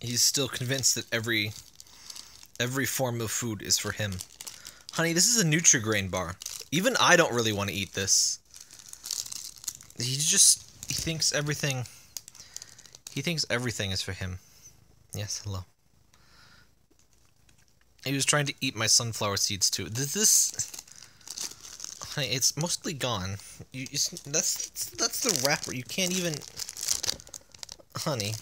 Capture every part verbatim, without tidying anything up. He's still convinced that every every form of food is for him. Honey, this is a Nutri-Grain bar. Even I don't really want to eat this. He just he thinks everything he thinks everything is for him. Yes, hello. He was trying to eat my sunflower seeds too. This, this honey, it's mostly gone. You, you that's that's the wrapper. You can't even, honey.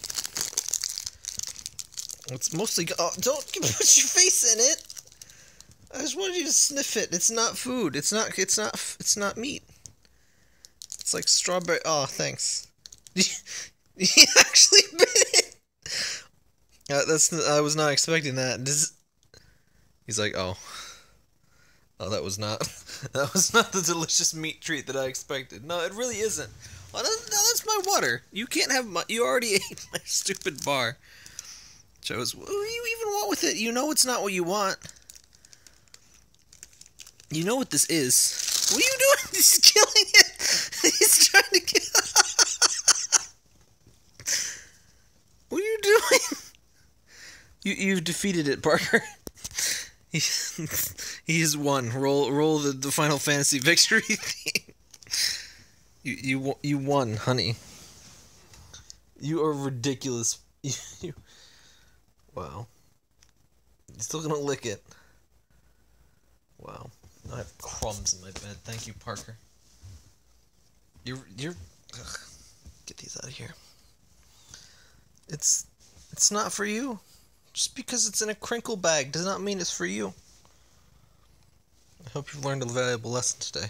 It's mostly go- oh, don't put your face in it. I just wanted you to sniff it. It's not food. It's not. It's not. It's not meat. It's like strawberry. Oh, thanks. He actually bit it. Uh, that's. I was not expecting that. This, he's like, oh, oh, that was not. That was not the delicious meat treat that I expected. No, it really isn't. Well, that's, no, that's my water. You can't have my. You already ate my stupid bar. Chose. What do you even want with it? You know it's not what you want. You know what this is. What are you doing? He's killing it. He's trying to kill it. What are you doing? You, you've defeated it, Parker. He, he has won. Roll roll the, the Final Fantasy victory theme. You, you, you won, honey. You are ridiculous. You, you, wow. You're still gonna lick it. Wow. I have crumbs in my bed. Thank you, Parker. You're... you're... Ugh. Get these out of here. It's... it's not for you. Just because it's in a crinkle bag does not mean it's for you. I hope you've learned a valuable lesson today.